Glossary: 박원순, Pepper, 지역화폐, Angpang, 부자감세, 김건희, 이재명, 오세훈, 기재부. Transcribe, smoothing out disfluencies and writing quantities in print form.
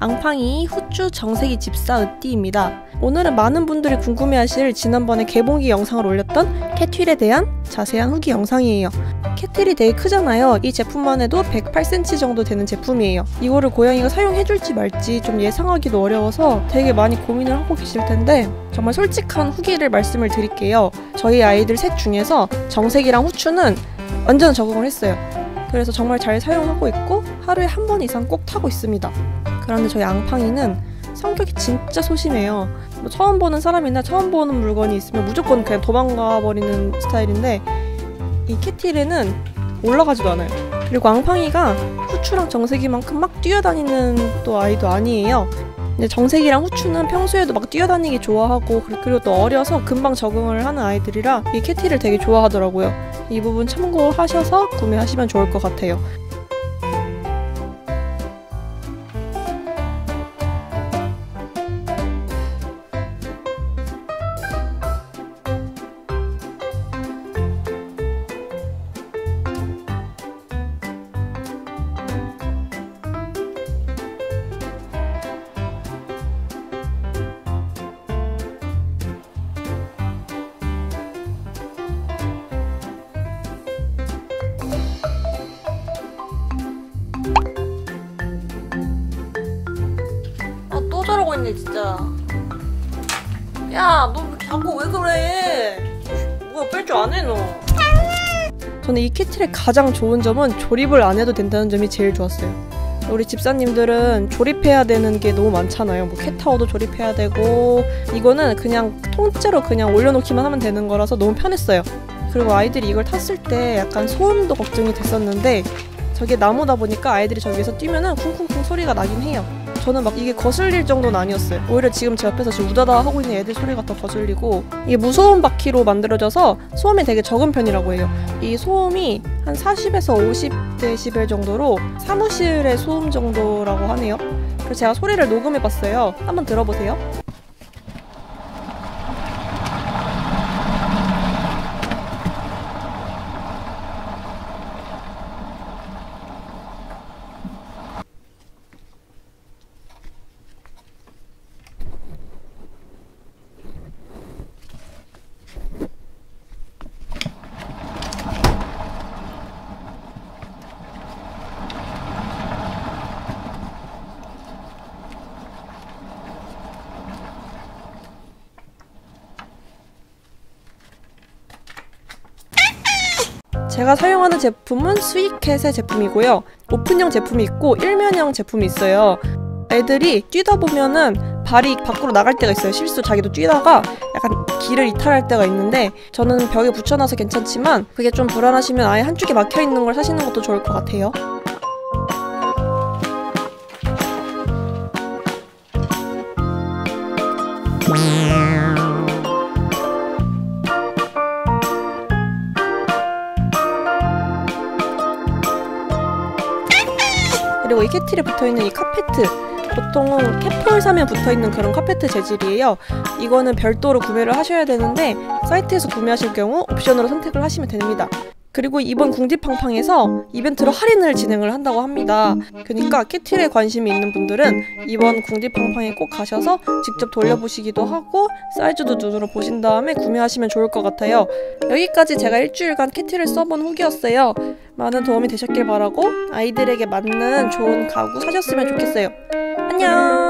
앙팡이 후추 정세기 집사 으띠입니다. 오늘은 많은 분들이 궁금해하실 지난번에 개봉기 영상을 올렸던 캣휠에 대한 자세한 후기 영상이에요. 캣휠이 되게 크잖아요. 이 제품만 해도 108cm 정도 되는 제품이에요. 이거를 고양이가 사용해줄지 말지 좀 예상하기도 어려워서 되게 많이 고민을 하고 계실 텐데 정말 솔직한 후기를 말씀을 드릴게요. 저희 아이들 셋 중에서 정색이랑 후추는 완전 적응을 했어요. 그래서 정말 잘 사용하고 있고 하루에 한 번 이상 꼭 타고 있습니다. 그런데 저희 앙팡이는 성격이 진짜 소심해요. 뭐 처음 보는 사람이나 처음 보는 물건이 있으면 무조건 그냥 도망가 버리는 스타일인데 이 캣휠에는 올라가지도 않아요. 그리고 앙팡이가 후추랑 정색이만큼 막 뛰어다니는 또 아이도 아니에요. 근데 정색이랑 후추는 평소에도 막 뛰어다니기 좋아하고 그리고 또 어려서 금방 적응을 하는 아이들이라 이 캣휠을 되게 좋아하더라고요. 이 부분 참고하셔서 구매하시면 좋을 것 같아요. 저러고 있네 진짜. 야, 너 자꾸 왜 그래? 뭐야, 뺄 줄 안 해 너. 저는 이 캣휠의 가장 좋은 점은 조립을 안 해도 된다는 점이 제일 좋았어요. 우리 집사님들은 조립해야 되는 게 너무 많잖아요. 뭐 캣타워도 조립해야 되고 이거는 그냥 통째로 그냥 올려놓기만 하면 되는 거라서 너무 편했어요. 그리고 아이들이 이걸 탔을 때 약간 소음도 걱정이 됐었는데 저게 나무다 보니까 아이들이 저기에서 뛰면은 쿵쿵쿵 소리가 나긴 해요. 저는 막 이게 거슬릴 정도는 아니었어요. 오히려 지금 제 옆에서 지금 우다다 하고 있는 애들 소리가 더 거슬리고 이게 무소음 바퀴로 만들어져서 소음이 되게 적은 편이라고 해요. 이 소음이 한 40에서 50dB 정도로 사무실의 소음 정도라고 하네요. 그래서 제가 소리를 녹음해봤어요. 한번 들어보세요. 제가 사용하는 제품은 스위캣의 제품이고요. 오픈형 제품이 있고 일면형 제품이 있어요. 애들이 뛰다 보면은 발이 밖으로 나갈 때가 있어요. 실수 자기도 뛰다가 약간 길을 이탈할 때가 있는데 저는 벽에 붙여놔서 괜찮지만 그게 좀 불안하시면 아예 한쪽에 막혀있는 걸 사시는 것도 좋을 것 같아요. 그리고 이 캣휠에 붙어있는 이 카페트, 보통은 캣폴 사면 붙어있는 그런 카페트 재질이에요. 이거는 별도로 구매를 하셔야 되는데 사이트에서 구매하실 경우 옵션으로 선택을 하시면 됩니다. 그리고 이번 궁디팡팡에서 이벤트로 할인을 진행을 한다고 합니다. 그러니까 캣휠에 관심이 있는 분들은 이번 궁디팡팡에 꼭 가셔서 직접 돌려보시기도 하고 사이즈도 눈으로 보신 다음에 구매하시면 좋을 것 같아요. 여기까지 제가 일주일간 캣휠을 써본 후기였어요. 많은 도움이 되셨길 바라고 아이들에게 맞는 좋은 가구 사셨으면 좋겠어요. 안녕!